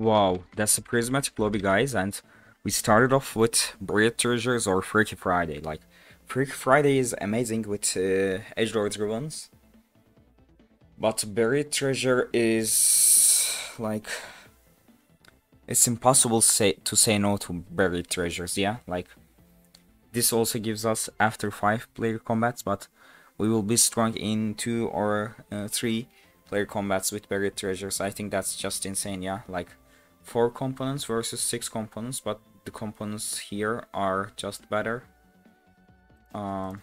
Wow, that's a prismatic lobby, guys, and we started off with Buried Treasures or Freaky Friday. Like, Freaky Friday is amazing with Edgelord's ribbons, but Buried Treasure is like, it's impossible to say no to Buried Treasures. Yeah, like this also gives us after 5-player combats, but we will be strong in 2 or 3-player combats with Buried Treasures. I think that's just insane. Yeah, like 4 components versus 6 components, but the components here are just better. No,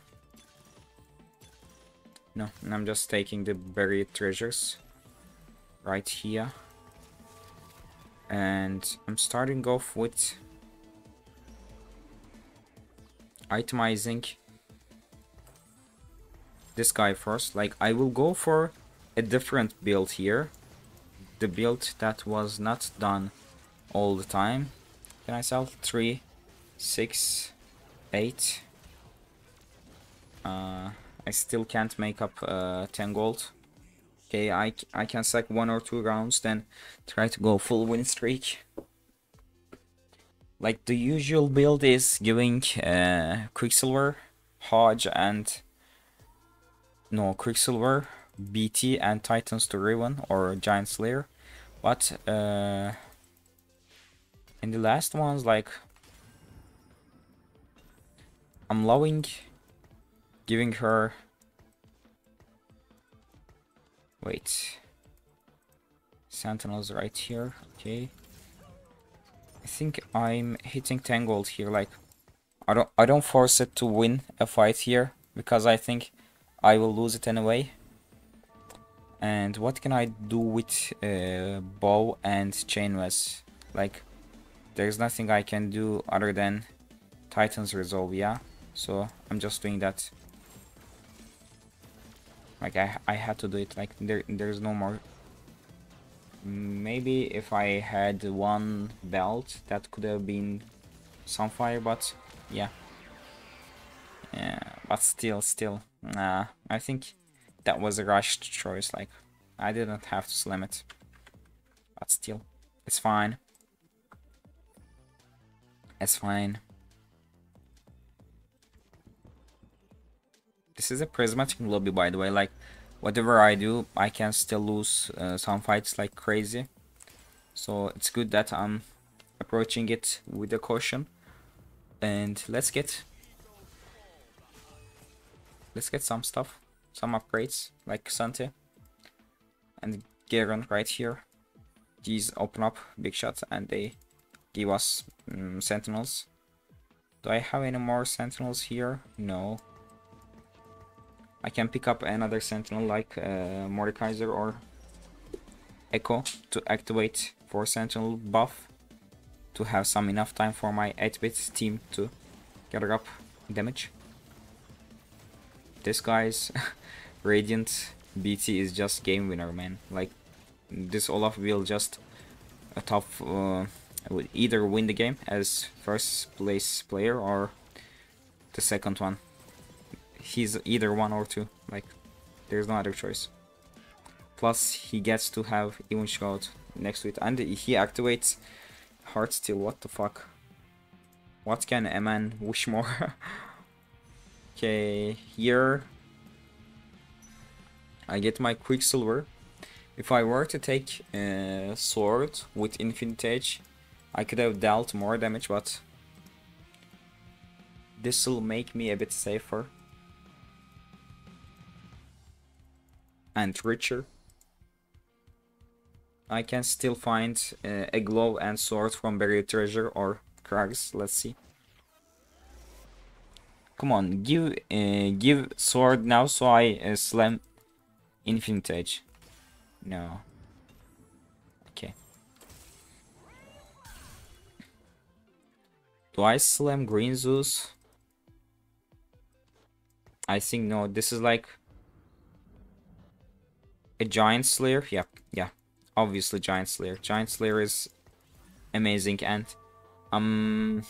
I'm just taking the Buried Treasures right here, and I'm starting off with itemizing this guy first. Like, I will go for a different build here, the build that was not done all the time. Can I sell 3, 6, 8? I still can't make up 10 gold. Okay, I can sack 1 or 2 rounds, then try to go full win streak. Like, the usual build is giving Quicksilver, Hodge, and Quicksilver, BT, and Titans to Riven or Giant Slayer. But in the last ones, like, I'm loving giving her, wait, Sentinel's right here. Okay, I think I'm hitting 10 gold here. Like, I don't force it to win a fight here, because I think I will lose it anyway. And what can I do with bow and chainless? Like, there's nothing I can do other than Titan's Resolve, yeah? So I'm just doing that. Like, I had to do it. Like, there's no more. Maybe if I had one belt, that could have been Sunfire, but yeah. Yeah, but still. Nah, I think that was a rushed choice. Like, I didn't have to slam it. But still, it's fine. It's fine. This is a prismatic lobby, by the way. Like, whatever I do, I can still lose some fights like crazy. So it's good that I'm approaching it with a caution. And let's get some stuff, some upgrades like Santi and Garen right here. These open up Big Shot and they give us Sentinels. Do I have any more Sentinels here? No. I can pick up another Sentinel like Mordekaiser or Echo to activate 4 Sentinel buff to have some enough time for my 8-bit team to gather up damage. This guy's Radiant BT is just game winner, man. Like, this Olaf will just will either win the game as first place player or the second one. He's either 1 or 2. Like, there's no other choice. Plus, he gets to have Even Shroud next to it, and he activates Heartsteel. What the fuck? What can a man wish more? Okay, here I get my Quicksilver. If I were to take a sword with Infinite Edge, I could have dealt more damage, but this will make me a bit safer and richer. I can still find a glove and sword from Buried Treasure or Krags. Let's see. Come on, give sword now, so I slam Infinite Edge. No. Okay. Do I slam Green Zeus? I think no. This is like a Giant Slayer. Yeah. Obviously Giant Slayer. Giant Slayer is amazing, and I'm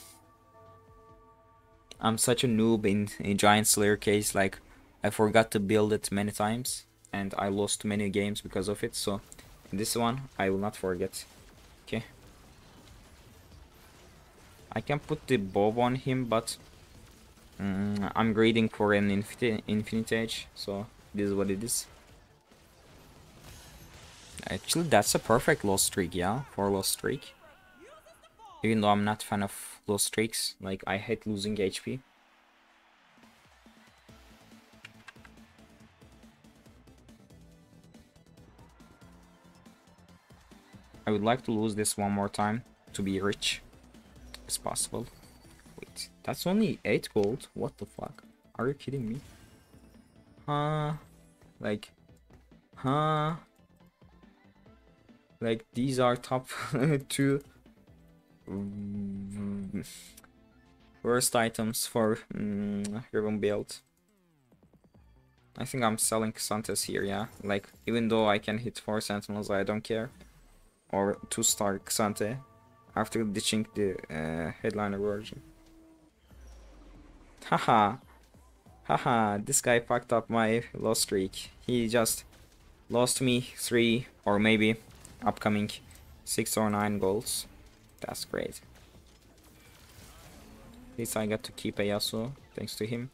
such a noob in a Giant Slayer case. Like, I forgot to build it many times and I lost many games because of it. So in this one I will not forget. Okay. I can put the bob on him, but I'm grading for an infinite edge, so this is what it is. Actually, that's a perfect lost streak, yeah, for lost streak. Even though I'm not a fan of lost streaks, like I hate losing HP. I would like to lose this one more time to be rich as possible. Wait, that's only 8 gold? What the fuck? Are you kidding me? Huh? Like, huh? Like, these are top 2 worst items for Riven build. I think I'm selling Xantas here, yeah? Like, even though I can hit 4 Sentinels, I don't care. Or 2-star Xante after ditching the Headliner version. Haha. Haha, this guy fucked up my loss streak. He just lost me 3 or maybe upcoming 6 or 9 goals. That's great. At least I got to keep a Yasuo thanks to him.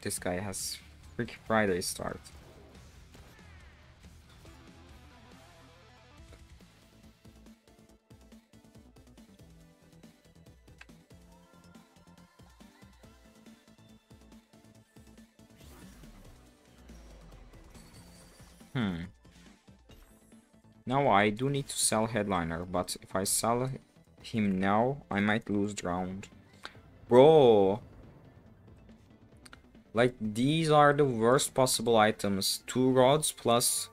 This guy has Freaky Friday start. Now I do need to sell Headliner, but if I sell him now, I might lose the round. Bro! Like, these are the worst possible items. 2 rods plus...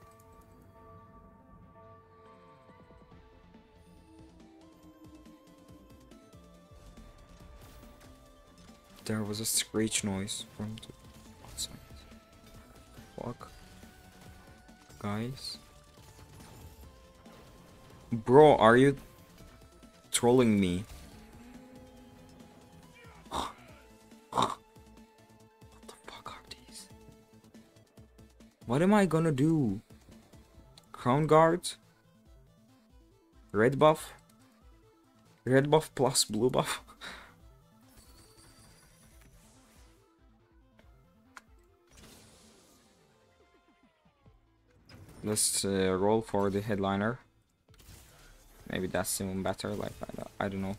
There was a screech noise from the outside. Fuck. Guys. Bro, are you trolling me? What am I gonna do? Crown guard? Red buff? Red buff plus blue buff? Let's roll for the Headliner. Maybe that's even better, like, I don't know.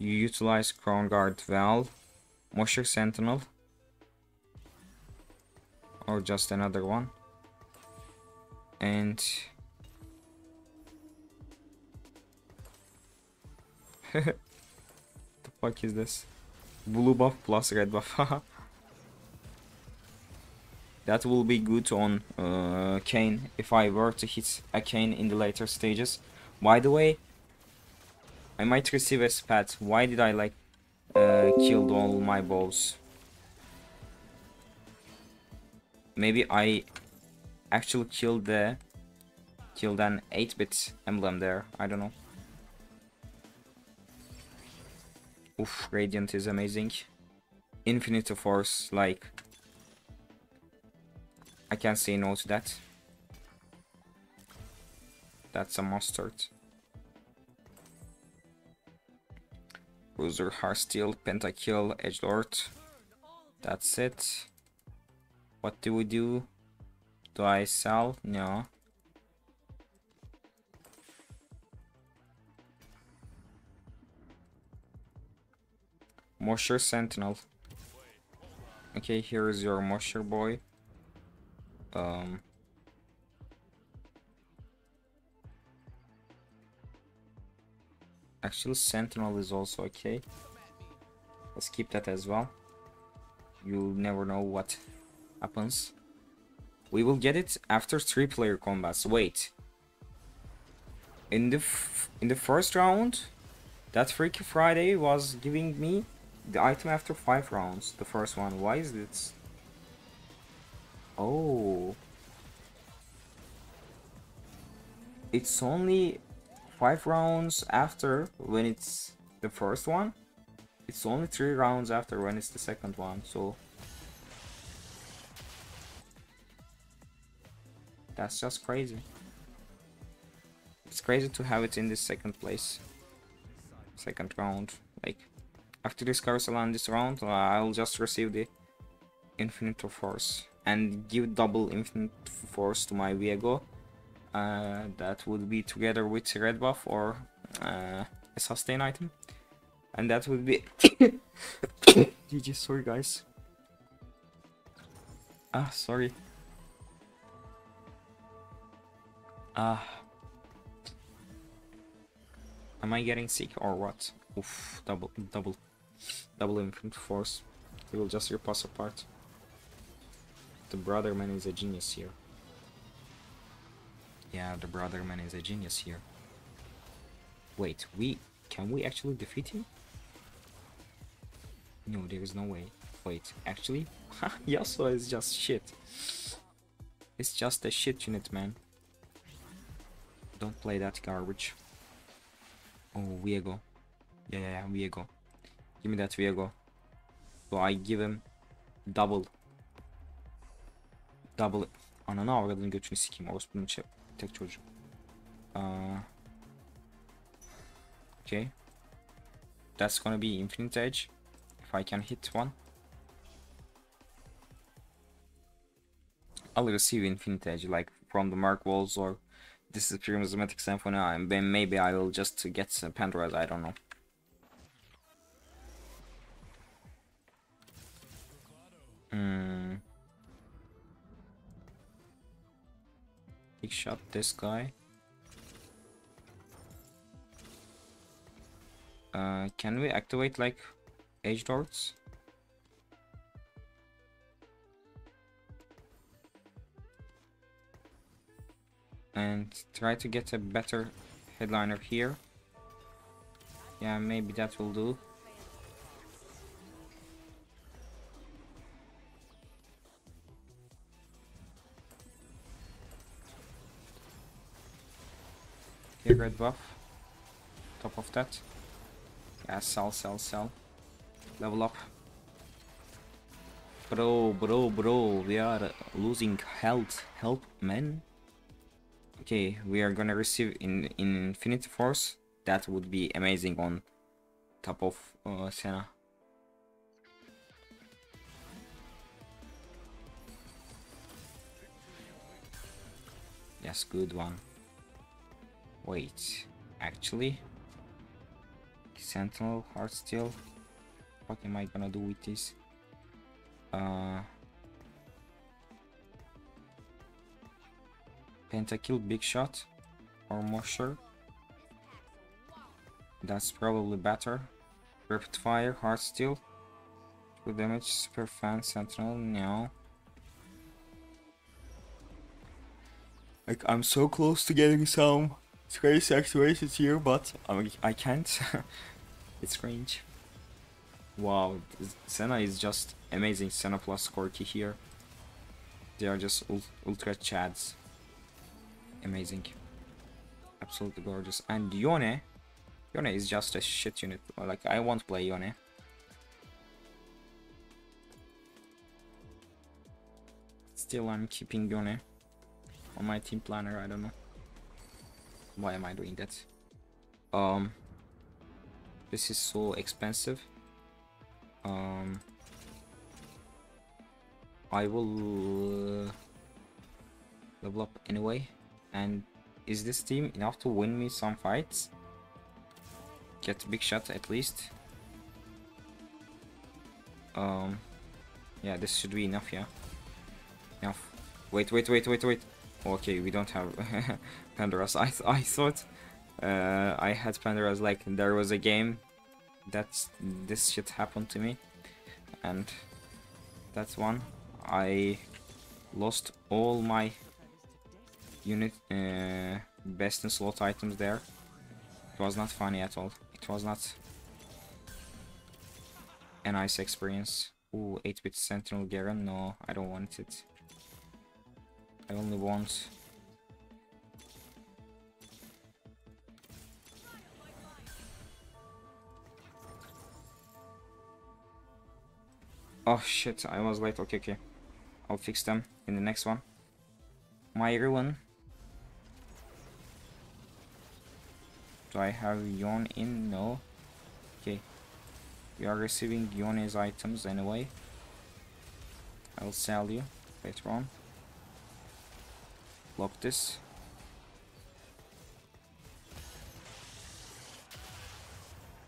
You utilize Crown Guard well, Mosher Sentinel, or just another one, and the fuck is this? Blue buff plus red buff. That will be good on Kayn if I were to hit a Kayn in the later stages. By the way, I might receive a spat. Why did I like killed all my bows? Maybe I actually killed an 8-bit emblem there. I don't know. Oof, Radiant is amazing. Infinite Force, like I can't say no to that. That's a mustard. Bruiser, Heartsteel, Pentakill, Edgelord. That's it. What do we do? Do I sell? No. Mosher Sentinel. Okay, here is your Mosher boy. Actually, Sentinel is also okay. Let's keep that as well. You'll never know what happens. We will get it after 3-player combats. Wait. In the first round, that Freaky Friday was giving me the item after 5 rounds. The first one. Why is this? Oh. It's only 5 rounds after when it's the first one, it's only 3 rounds after when it's the second one, so that's just crazy. It's crazy to have it in this second place, second round. Like, after this carousel and this round, I'll just receive the infinite force and give double infinite force to my Viego. That would be together with red buff or a sustain item, and that would be GG. Sorry guys, sorry, am I getting sick or what? Oof, double infinite force. He will just rip us apart. The brother man is a genius here. Yeah, the brother man is a genius here. Wait, can we actually defeat him? No, there is no way. Wait, actually, Yasuo is just shit. It's just a shit unit, man. Don't play that garbage. Oh, Viego. Yeah, Viego. Give me that Viego. So I give him double. Ananı avradın götünü sikeyim. Orospu'nun tek çocuğu. Okay. That's gonna be infinite edge. If I can hit one. I'll receive infinite edge like from the Mark Walls or this is Prismatic Symphony, and then maybe I will just get Pandora's, I don't know. Big shot this guy. Can we activate like Edgelords? And try to get a better headliner here. Yeah, maybe that will do. Okay, red buff. Top of that. Yeah, sell. Level up. Bro. We are losing health. Help, man. Okay, we are gonna receive in infinite force. That would be amazing on top of Senna. Yes, good one. Wait, actually, Sentinel, Heartsteel. What am I gonna do with this? Pentakill, Big Shot, or Mosher. That's probably better. Rapidfire, Heartsteel. 2 damage, Superfan, Sentinel, no. Like, I'm so close to getting some crazy activations here, but I can't. It's cringe. Wow, Senna is just amazing. Senna plus Corki here. They are just ultra chads. Amazing, absolutely gorgeous. And Yone is just a shit unit. Like, I won't play Yone. Still, I'm keeping Yone on my team planner. I don't know why am I doing that. This is so expensive. I will level up anyway. And is this team enough to win me some fights? Get big shot at least. Yeah, this should be enough, yeah. Enough. Wait. Okay, we don't have Pandora's. I thought I had Pandora's, like there was a game that's this shit happened to me. And that's one. I lost all my unit best in slot items there. It was not funny at all. It was not a nice experience. Ooh, 8-bit Sentinel Garen. No, I don't want it. I only want Oh shit, I was late. Okay, okay. I'll fix them in the next one. My Riven. Do I have Yon in? No. Okay. We are receiving Yon as items anyway. I'll sell you later on. Block this.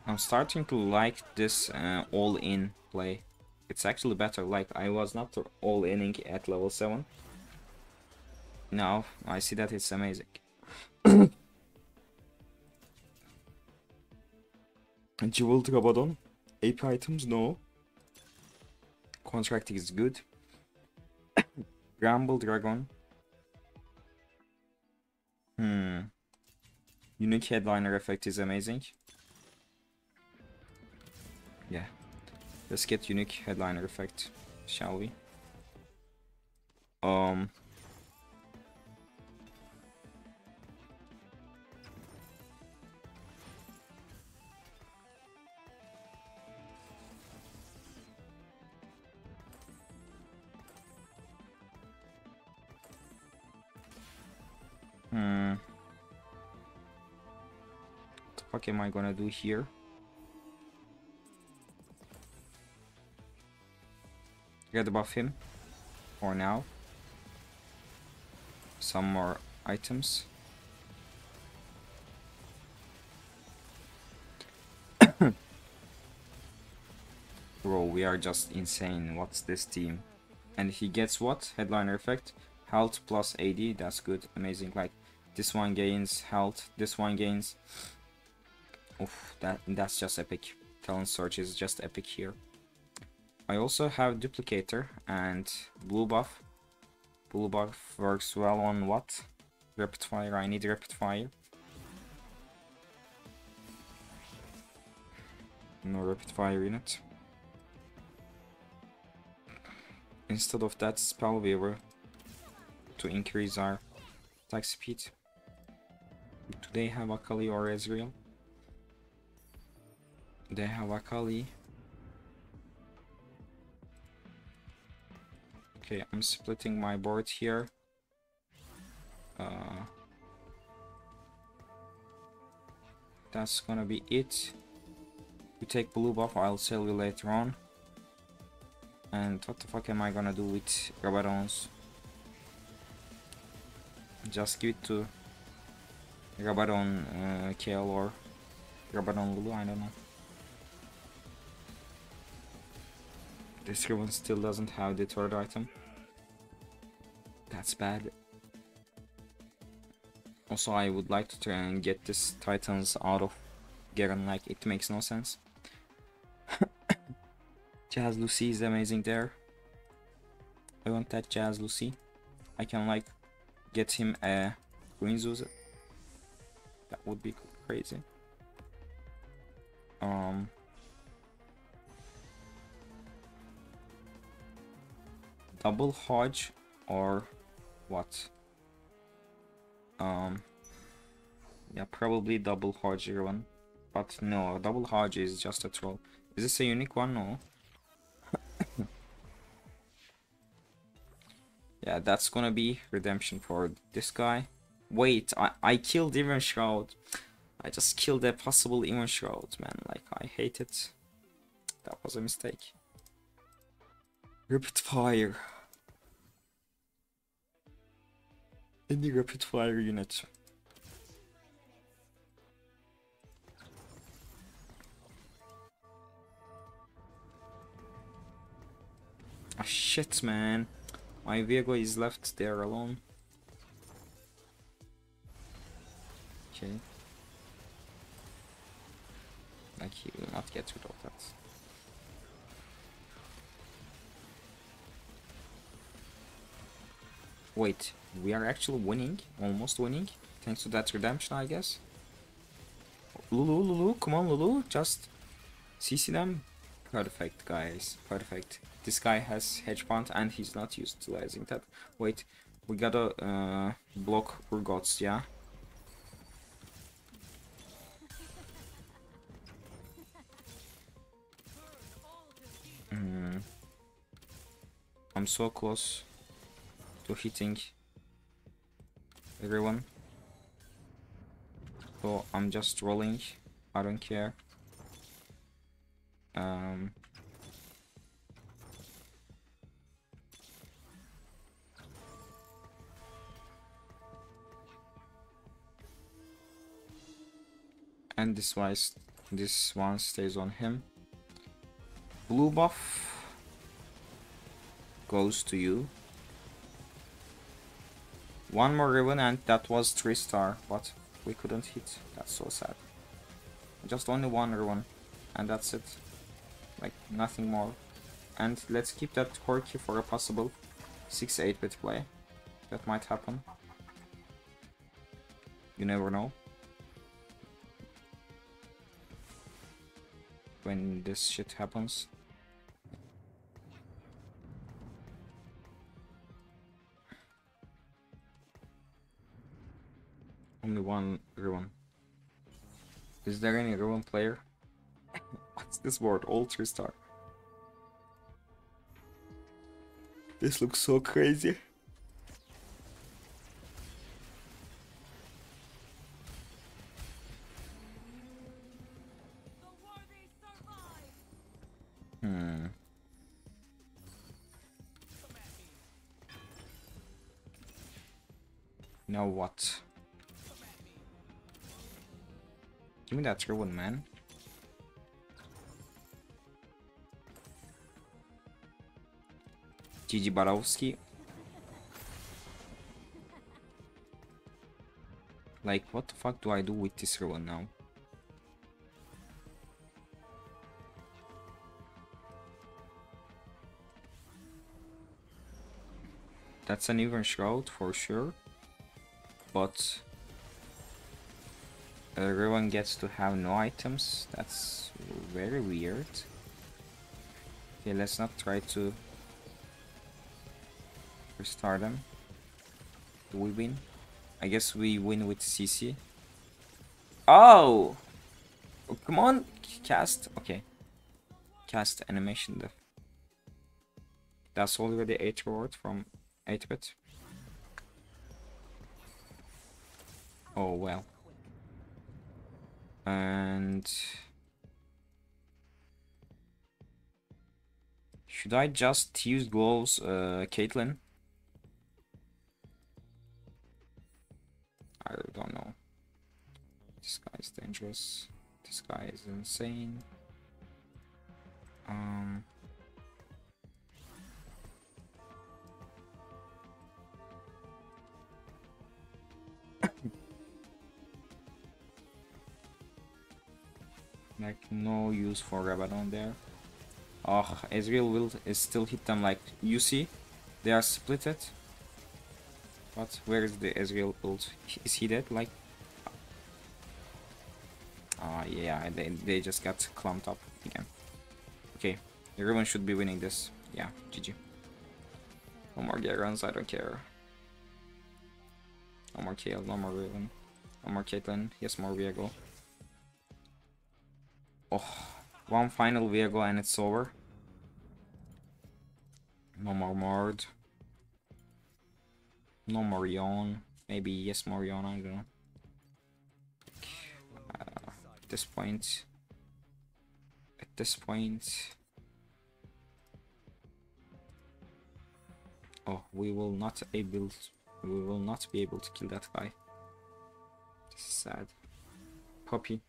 I'm starting to like this all-in play. It's actually better. Like, I was not all-inning at level 7. Now I see that it's amazing. Jewel Trabadon. AP items, no. Contract is good. Ramble Dragon. Unique headliner effect is amazing. Yeah. Let's get unique headliner effect, shall we? What the fuck am I gonna do here? Get above him for now. Some more items. Bro, we are just insane. What's this team? And he gets what? Headliner effect. Health plus AD. That's good. Amazing. Like, this one gains health. This one gains. Oof, that's just epic. Talent search is just epic here. I also have duplicator and blue buff. Blue buff works well on what? Rapidfire. I need rapidfire. No rapidfire in it. Instead of that, Spellweaver to increase our attack speed. Do they have Akali or Ezreal? They have Akali. Okay, I'm splitting my board here. That's gonna be it. You take blue buff, I'll sell you later on. And what the fuck am I gonna do with Rabadons? Just give it to Rabadon KL or Rabadon Lulu, I don't know. This Riven still doesn't have the third item. That's bad. Also, I would like to try and get this Titans out of Garen. Like, it makes no sense. Jazz Lucy is amazing there. I want that Jazz Lucy. I can, like, get him a Green Zuzu. That would be crazy. Double Hodge or what? Yeah, probably double Hodge one. But no, double Hodge is just a troll. Is this a unique one? No. Yeah, that's gonna be redemption for this guy. Wait, I killed Even Shroud. I just killed a possible Even Shroud, man. Like, I hate it. That was a mistake. Rapidfire. In the rapidfire unit. Ah, shit, man. My Viego is left there alone. Okay. Like, he will not get rid of that. Wait, we are actually winning, almost winning, thanks to that redemption, I guess. Lulu, Lulu, come on, Lulu, just CC them. Perfect, guys, perfect. This guy has hedge fund and he's not utilizing that. Wait, we gotta block Urgots, yeah? I'm so close to hitting everyone. So I'm just rolling, I don't care. And this one stays on him. Blue buff goes to you. One more Riven, and that was 3-star, but we couldn't hit. That's so sad. Just only one Riven, and that's it. Like nothing more. And let's keep that quirky for a possible 6-8-bit play. That might happen. You never know. When this shit happens. Only one Ruin. Is there any Ruin player? What's this word? All 3-star. This looks so crazy. Now what? Give me that Riven, man. GG Barowski. Like, what the fuck do I do with this Riven now? That's an even shroud for sure. But everyone gets to have no items. That's very weird. Okay, let's not try to restore them. Do we win? I guess we win with CC. Oh! Oh, come on! Cast. Okay. Cast animation death. That's already 8 reward from 8-bit. Oh well. And should I just use gloves, Caitlyn? I don't know. This guy is dangerous. This guy is insane. Like, no use for Rabadon there. Oh, Ezreal will still hit them. Like, you see, they are splitted. But where is the Ezreal ult? Is he dead? Like, ah, yeah, they just got clumped up again. Okay, everyone should be winning this. Yeah, GG. No more Gerons, I don't care. No more Kayle, no more Riven. No more Caitlyn, yes, more Viego. Oh, one final Viego and it's over. No more Mord. No more Yon. Maybe yes more Yon, I don't know. At this point... Oh, we will not be able to kill that guy. This is sad. Poppy.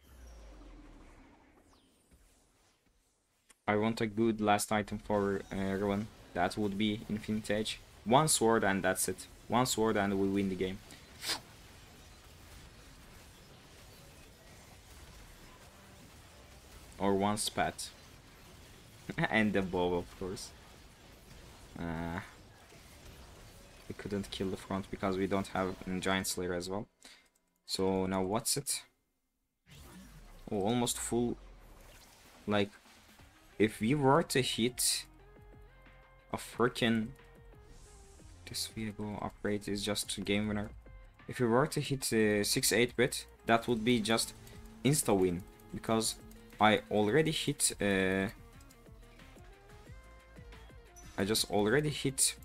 I want a good last item for everyone. That would be Infinite Edge. One sword and that's it. One sword and we win the game. Or one spat. And the bow, of course. We couldn't kill the front because we don't have a Giant Slayer as well. So now what's it? Oh, almost full. Like, if we were to hit a freaking... This Viego upgrade is just a game winner. If we were to hit 6-8-bit, that would be just insta-win. Because I already hit... I just already hit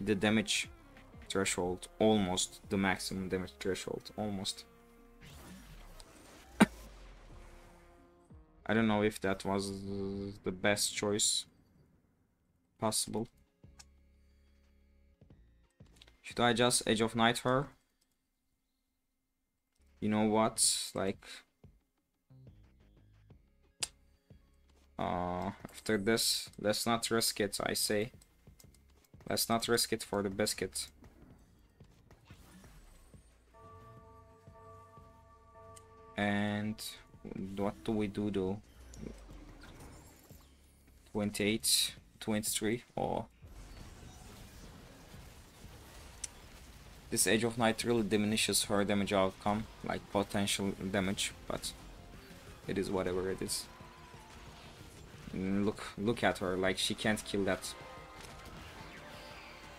the damage threshold, almost the maximum damage threshold, almost. I don't know if that was the best choice possible. Should I just Edge of Night her? You know what, like... after this, let's not risk it, I say. Let's not risk it for the biscuit. And... what do we do though? 28, 23, or... this Edge of Night really diminishes her damage outcome, like potential damage, but it is whatever it is. And look at her, like she can't kill that.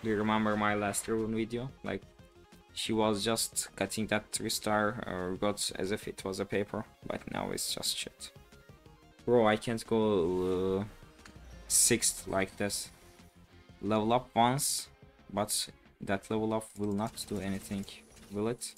Do you remember my last Riven video? Like she was just cutting that 3-star gods as if it was a paper, but now it's just shit. Bro, I can't go 6th like this. Level up once, but that level up will not do anything, will it?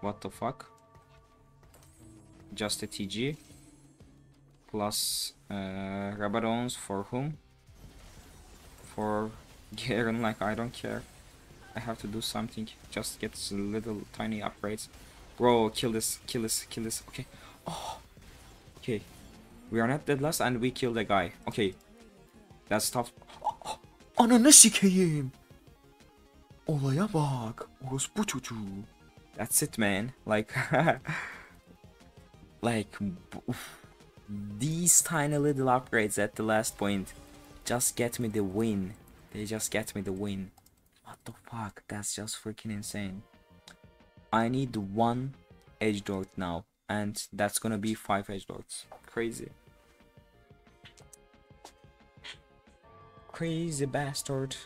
What the fuck? Just a TG? Plus Rabadons for whom? For Garen, like I don't care. I have to do something. Just get little tiny upgrades. Bro, kill this, kill this, kill this. Okay. Oh. Okay. We are not dead last and we killed the guy. Okay. That's tough. Ananı sikeyim. Olaya bak. Orospu çocuğu. That's it, man. Like like oof. These tiny little upgrades at the last point just get me the win. They just get me the win. What the fuck? That's just freaking insane. I need one Edgelord now, and that's gonna be 5 Edgelords. Crazy. Crazy bastard.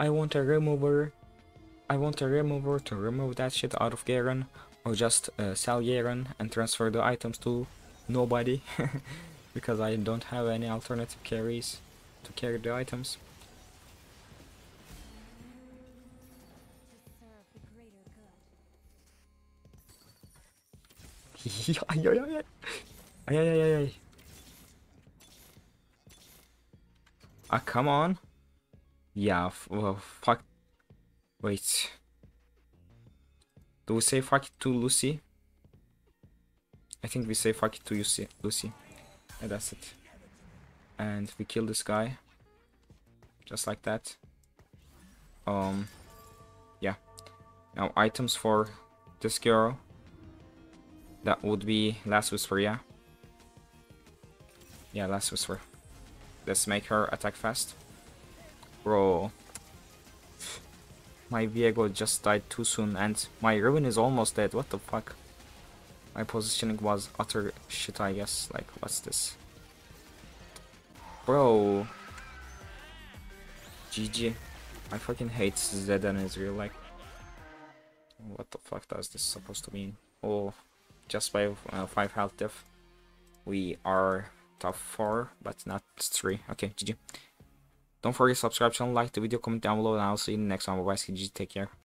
I want a remover. I want a remover to remove that shit out of Garen, or just sell Garen and transfer the items to nobody because I don't have any alternative carries to carry the items. Ah, come on. Yeah, well, fuck. Wait. Do we say fuck it to Lucy? I think we say fuck it to Lucy. And that's it. And we kill this guy. Just like that. Yeah. Now items for this girl. That would be Last Whisper, yeah. Yeah, Last Whisper. Let's make her attack fast. Bro. My Viego just died too soon and my Riven is almost dead. What the fuck? My positioning was utter shit, I guess. Like, what's this? Bro. GG. I fucking hate Zed and Israel. Like, what the fuck does this supposed to mean? Oh, just by 5 health death. We are top 4, but not 3. Okay, GG. Don't forget to subscribe, channel, like the video, comment down below, and I'll see you in the next one. Bye-bye, GG. Take care.